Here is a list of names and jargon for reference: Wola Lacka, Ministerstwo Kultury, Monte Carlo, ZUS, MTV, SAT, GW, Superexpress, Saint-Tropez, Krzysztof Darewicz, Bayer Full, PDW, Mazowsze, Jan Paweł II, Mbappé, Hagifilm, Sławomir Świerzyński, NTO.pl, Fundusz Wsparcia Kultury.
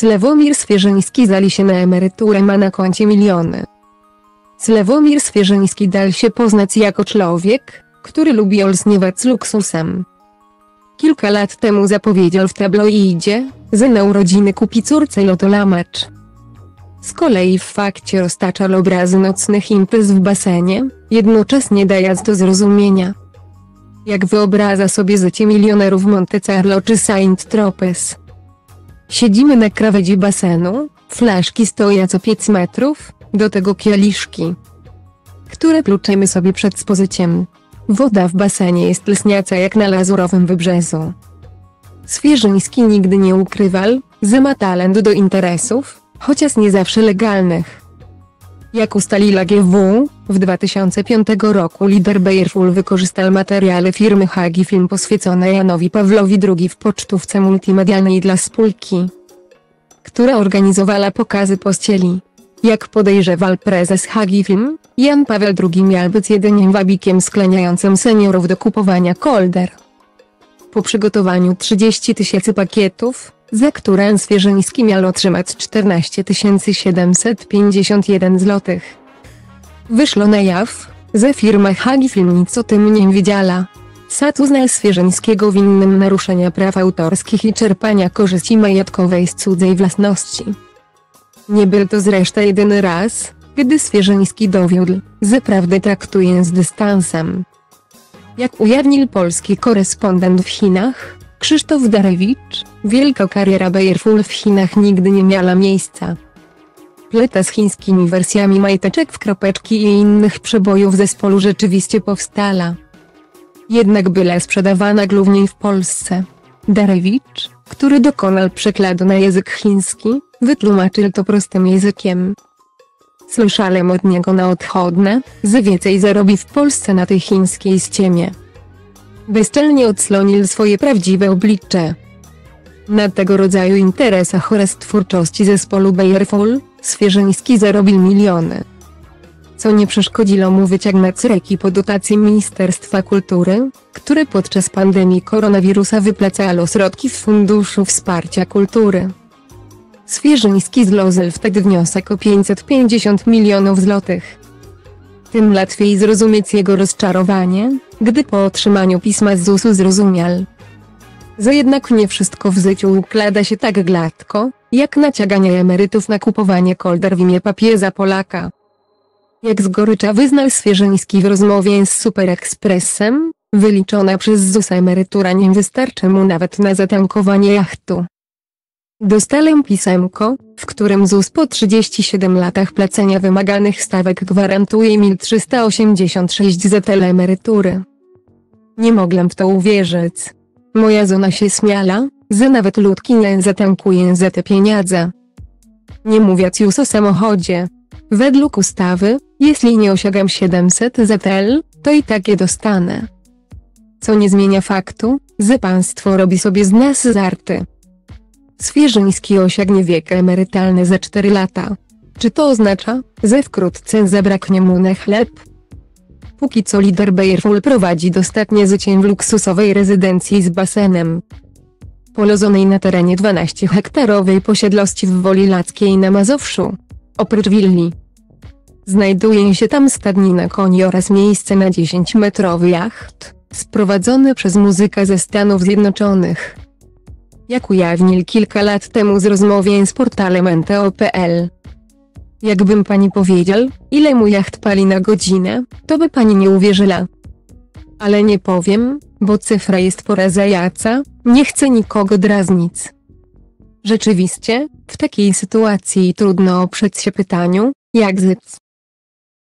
Sławomir Świerzyński zdali się na emeryturę, ma na koncie miliony. Sławomir Świerzyński dal się poznać jako człowiek, który lubi olśniewać luksusem. Kilka lat temu zapowiedział w tabloidzie, że na urodziny kupi córce lotolamacz. Z kolei w fakcie roztaczał obrazy nocnych imprez w basenie, jednocześnie dając do zrozumienia, jak wyobraża sobie życie milionerów Monte Carlo czy Saint-Tropez. Siedzimy na krawędzi basenu, flaszki stoją co 5 metrów, do tego kieliszki, które pluczemy sobie przed spożyciem. Woda w basenie jest lśniąca jak na lazurowym wybrzeżu. Świerzyński nigdy nie ukrywał, że ma talent do interesów, chociaż nie zawsze legalnych. Jak ustaliła GW, w 2005 roku lider Bayer Full wykorzystał materiały firmy Hagifilm poświęcone Janowi Pawłowi II w pocztówce multimedialnej dla spółki, która organizowała pokazy pościeli. Jak podejrzewał prezes Hagifilm, Jan Paweł II miał być jedynie wabikiem skłaniającym seniorów do kupowania kolder. Po przygotowaniu 30 000 pakietów, za które Świerzyński miał otrzymać 14 751 zł. Wyszło na jaw, że firma Hagifilm nic o tym nie wiedziała. SAT uznał Świerzyńskiego winnym naruszenia praw autorskich i czerpania korzyści majątkowej z cudzej własności. Nie był to zresztą jedyny raz, gdy Świerzyński dowiódł, że prawdę traktuje z dystansem. Jak ujawnił polski korespondent w Chinach, Krzysztof Darewicz, wielka kariera Bayer Full w Chinach nigdy nie miała miejsca. Pleta z chińskimi wersjami majteczek w kropeczki i innych przebojów zespołu rzeczywiście powstała. Jednak była sprzedawana głównie w Polsce. Darewicz, który dokonał przekładu na język chiński, wytłumaczył to prostym językiem. Słyszałem od niego na odchodne, że więcej zarobi w Polsce na tej chińskiej ściemie. Bezczelnie odsłonił swoje prawdziwe oblicze. Na tego rodzaju interesach oraz twórczości zespołu Bayer Full, Świerzyński zarobił miliony. Co nie przeszkodziło mu wyciągnąć ręki po dotacji Ministerstwa Kultury, które podczas pandemii koronawirusa wypłacało środki w Funduszu Wsparcia Kultury. Świerzyński złożył wtedy wniosek o 550 milionów złotych. Tym łatwiej zrozumieć jego rozczarowanie, gdy po otrzymaniu pisma z ZUS-u zrozumiał, że jednak nie wszystko w życiu układa się tak gładko, jak naciąganie emerytów na kupowanie kolder w imię papieża Polaka. Jak z gorycza wyznał Świerzyński w rozmowie z Superexpressem, wyliczona przez ZUS emerytura nie wystarczy mu nawet na zatankowanie jachtu. Dostałem pisemko, w którym ZUS po 37 latach płacenia wymaganych stawek gwarantuje mi 386 zł emerytury. Nie mogłem w to uwierzyć. Moja żona się śmiała, że nawet ludki nie zatankuję za te pieniądze. Nie mówiąc już o samochodzie. Według ustawy, jeśli nie osiągam 700 zł, to i tak je dostanę. Co nie zmienia faktu, że państwo robi sobie z nas żarty. Świerzyński osiągnie wiek emerytalny za 4 lata. Czy to oznacza, że wkrótce zabraknie mu na chleb? Póki co lider Bayer Full prowadzi dostatnie życie w luksusowej rezydencji z basenem, położonej na terenie 12-hektarowej posiadłości w Woli Lackiej na Mazowszu. Oprócz willi znajduje się tam stadnina koni oraz miejsce na 10-metrowy jacht, sprowadzony przez muzyka ze Stanów Zjednoczonych. Jak ujawnił kilka lat temu z rozmowie z portalem NTO.pl. Jakbym pani powiedział, ile mu jacht pali na godzinę, to by pani nie uwierzyła. Ale nie powiem, bo cyfra jest porażająca, nie chcę nikogo drażnić. Rzeczywiście, w takiej sytuacji trudno oprzeć się pytaniu, jak żyć.